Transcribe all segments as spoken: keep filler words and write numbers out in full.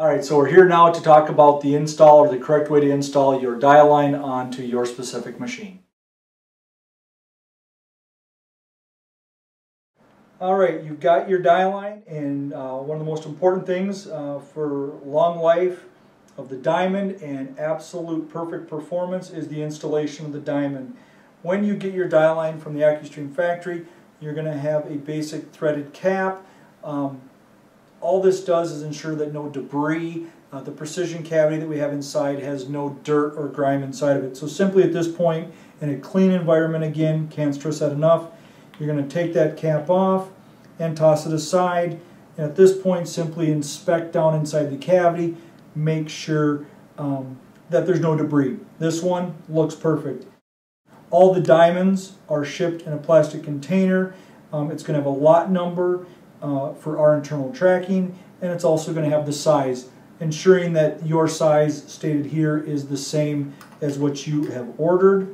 Alright, so we're here now to talk about the install or the correct way to install your DiaLine onto your specific machine. Alright, you've got your DiaLine, and uh, one of the most important things uh, for long life of the diamond and absolute perfect performance is the installation of the diamond. When you get your DiaLine from the AccuStream factory, you're going to have a basic threaded cap. Um, All this does is ensure that no debris, uh, the precision cavity that we have inside has no dirt or grime inside of it. So simply at this point, in a clean environment again, can't stress that enough, you're going to take that cap off and toss it aside. And at this point, simply inspect down inside the cavity, make sure um, that there's no debris. This one looks perfect. All the diamonds are shipped in a plastic container. Um, it's going to have a lot number Uh, for our internal tracking, and it's also going to have the size, ensuring that your size stated here is the same as what you have ordered.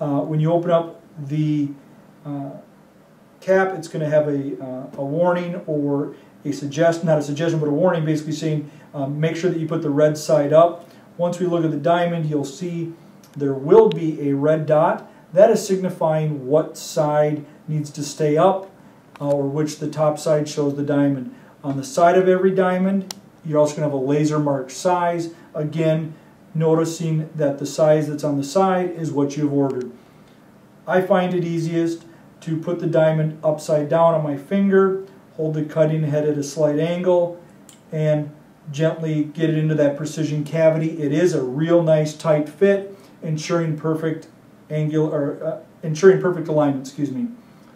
Uh, when you open up the uh, cap, it's going to have a, uh, a warning or a suggestion, not a suggestion, but a warning basically saying um, make sure that you put the red side up. Once we look at the diamond, you'll see there will be a red dot. That is signifying what side needs to stay up, Uh, or which the top side shows the diamond. On the side of every diamond, you're also going to have a laser marked size. Again, noticing that the size that's on the side is what you've ordered. I find it easiest to put the diamond upside down on my finger, hold the cutting head at a slight angle, and gently get it into that precision cavity. It is a real nice tight fit, ensuring perfect angle, or uh, ensuring perfect alignment. Excuse me.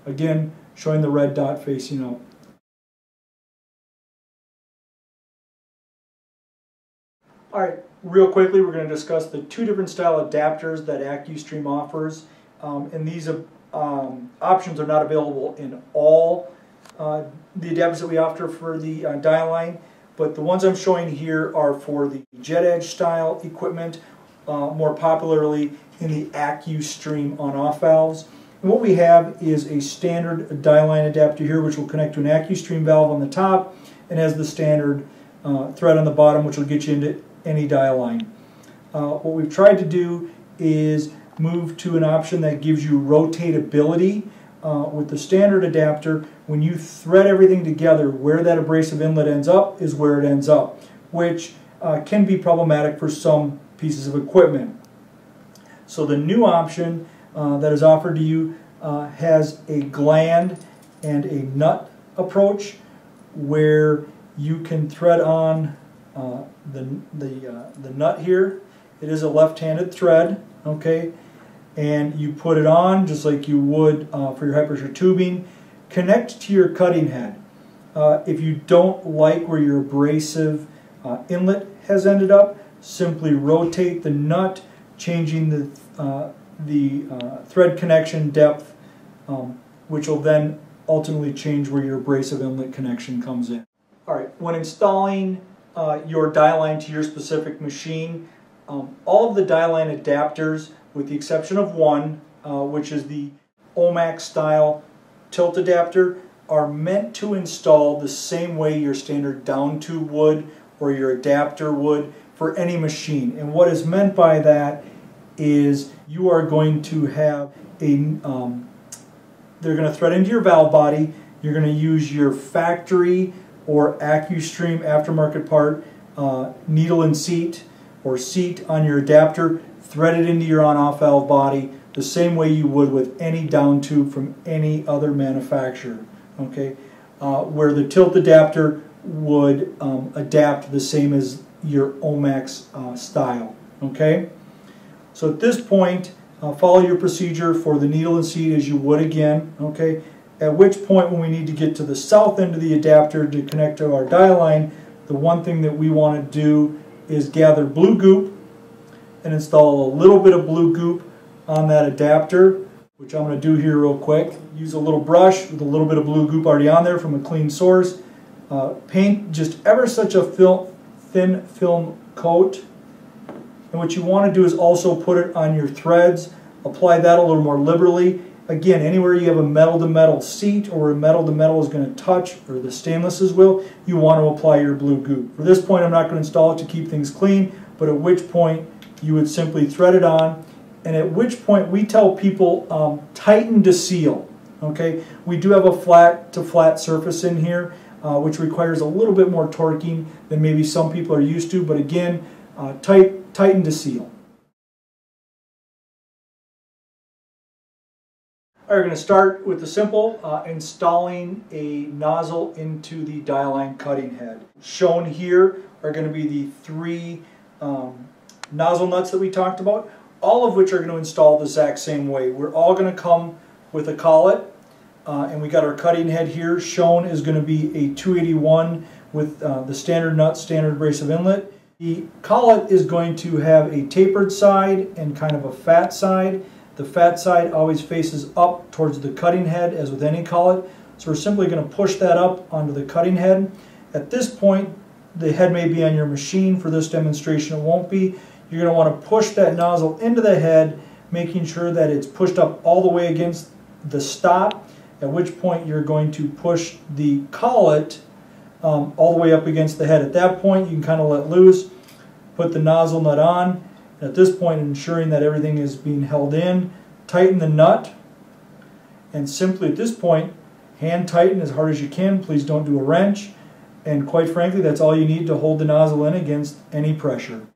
Again, showing the red dot facing up. Alright, real quickly we're going to discuss the two different style adapters that AccuStream offers. Um, and these um, options are not available in all uh, the adapters that we offer for the uh, DiaLine, but the ones I'm showing here are for the JetEdge style equipment, uh, more popularly in the AccuStream on-off valves. And what we have is a standard DiaLine adapter here, which will connect to an AccuStream valve on the top and has the standard uh, thread on the bottom, which will get you into any DiaLine. Uh, what we've tried to do is move to an option that gives you rotatability uh, with the standard adapter. When you thread everything together, where that abrasive inlet ends up is where it ends up, which uh, can be problematic for some pieces of equipment. So the new option Uh, that is offered to you uh, has a gland and a nut approach, where you can thread on uh, the, the, uh, the nut here. It is a left-handed thread, okay, and you put it on just like you would uh, for your high pressure tubing. Connect to your cutting head. Uh, if you don't like where your abrasive uh, inlet has ended up, simply rotate the nut, changing the uh, the uh, thread connection depth, um, which will then ultimately change where your abrasive inlet connection comes in. Alright, when installing uh, your DiaLine to your specific machine, um, all of the DiaLine adapters, with the exception of one, uh, which is the O MAX style tilt adapter, are meant to install the same way your standard down tube would or your adapter would for any machine. And what is meant by that is you are going to have a, um, they're going to thread into your valve body, you're going to use your factory or AccuStream aftermarket part uh, needle and seat or seat on your adapter, thread it into your on-off valve body the same way you would with any down tube from any other manufacturer, okay, uh, where the tilt adapter would um, adapt the same as your O MAX uh, style, okay. So at this point, uh, follow your procedure for the needle and seat as you would again, okay? At which point, when we need to get to the south end of the adapter to connect to our DiaLine, the one thing that we want to do is gather blue goop and install a little bit of blue goop on that adapter, which I'm going to do here real quick. Use a little brush with a little bit of blue goop already on there from a clean source. Uh, paint just ever such a fil- thin film coat. And what you want to do is also put it on your threads, apply that a little more liberally, Again, anywhere you have a metal-to-metal seat or where metal-to-metal is going to touch, or the stainlesses will, you want to apply your blue goo. For this point, I'm not going to install it to keep things clean, but at which point you would simply thread it on, and at which point we tell people um, tighten to seal. Okay, we do have a flat-to-flat surface in here, uh, which requires a little bit more torquing than maybe some people are used to, but again, uh, tight, tighten to seal. We're going to start with the simple uh, installing a nozzle into the DiaLine cutting head. Shown here are going to be the three um, nozzle nuts that we talked about, all of which are going to install the exact same way. We're all going to come with a collet, uh, and we got our cutting head here. Shown is going to be a two eighty-one with uh, the standard nut, standard abrasive inlet. The collet is going to have a tapered side and kind of a fat side. The fat side always faces up towards the cutting head, as with any collet. So we're simply going to push that up onto the cutting head. At this point, the head may be on your machine. For this demonstration, it won't be. You're going to want to push that nozzle into the head, making sure that it's pushed up all the way against the stop, at which point you're going to push the collet um, all the way up against the head. At that point, you can kind of let loose, put the nozzle nut on. At this point, ensuring that everything is being held in, tighten the nut, and simply at this point, hand tighten as hard as you can. Please don't do a wrench, and quite frankly, that's all you need to hold the nozzle in against any pressure.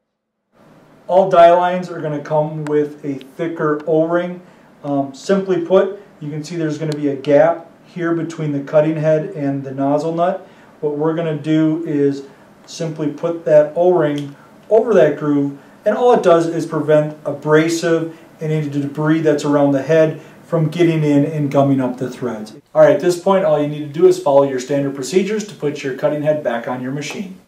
All DiaLines are going to come with a thicker O-ring. Um, simply put, you can see there's going to be a gap here between the cutting head and the nozzle nut. What we're going to do is simply put that O-ring over that groove. And all it does is prevent abrasive and any debris that's around the head from getting in and gumming up the threads. All right, at this point, all you need to do is follow your standard procedures to put your cutting head back on your machine.